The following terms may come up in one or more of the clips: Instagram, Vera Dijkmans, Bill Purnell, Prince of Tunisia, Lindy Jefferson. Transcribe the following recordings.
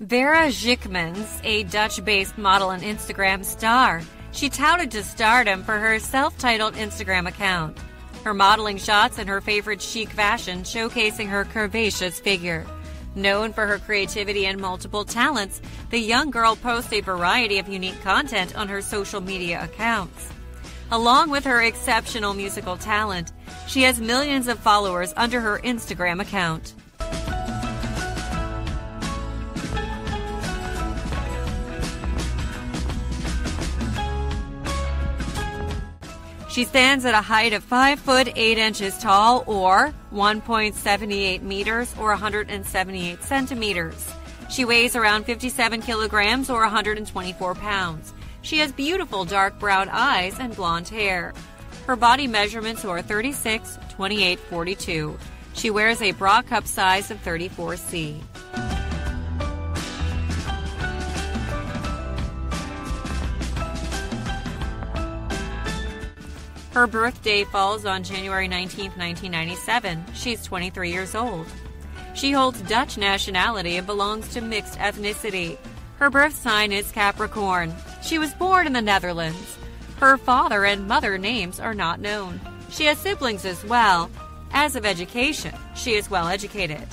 Vera Dijkmans, a Dutch-based model and Instagram star. She touted to stardom for her self-titled Instagram account. Her modeling shots and her favorite chic fashion showcasing her curvaceous figure. Known for her creativity and multiple talents, the young girl posts a variety of unique content on her social media accounts. Along with her exceptional musical talent, she has millions of followers under her Instagram account. She stands at a height of 5'8" tall, or 1.78 meters, or 178 centimeters. She weighs around 57 kilograms, or 124 pounds. She has beautiful dark brown eyes and blonde hair. Her body measurements are 36, 28, 42. She wears a bra cup size of 34C. Her birthday falls on January 19, 1997. She's 23 years old. She holds Dutch nationality and belongs to mixed ethnicity. Her birth sign is Capricorn. She was born in the Netherlands. Her father and mother names are not known. She has siblings as well. As of education, she is well educated.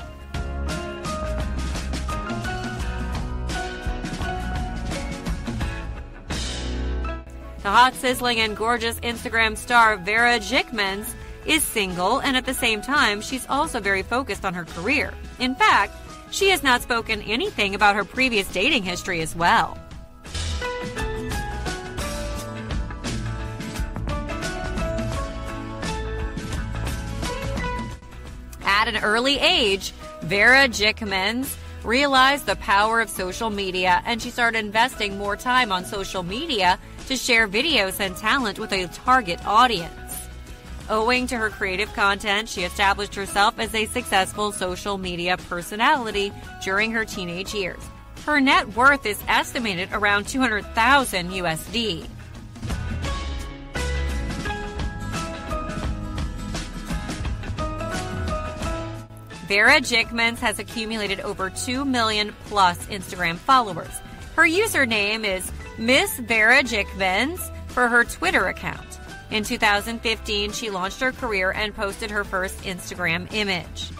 The hot, sizzling, and gorgeous Instagram star Vera Dijkmans is single, and at the same time, she's also very focused on her career. In fact, she has not spoken anything about her previous dating history as well. At an early age, Vera Dijkmans realized the power of social media, and she started investing more time on social media to share videos and talent with a target audience. Owing to her creative content, she established herself as a successful social media personality during her teenage years. Her net worth is estimated around $200,000. Vera Dijkmans has accumulated over 2 million plus Instagram followers. Her username is Miss Vera Dijkmans for her Twitter account. In 2015, she launched her career and posted her first Instagram image.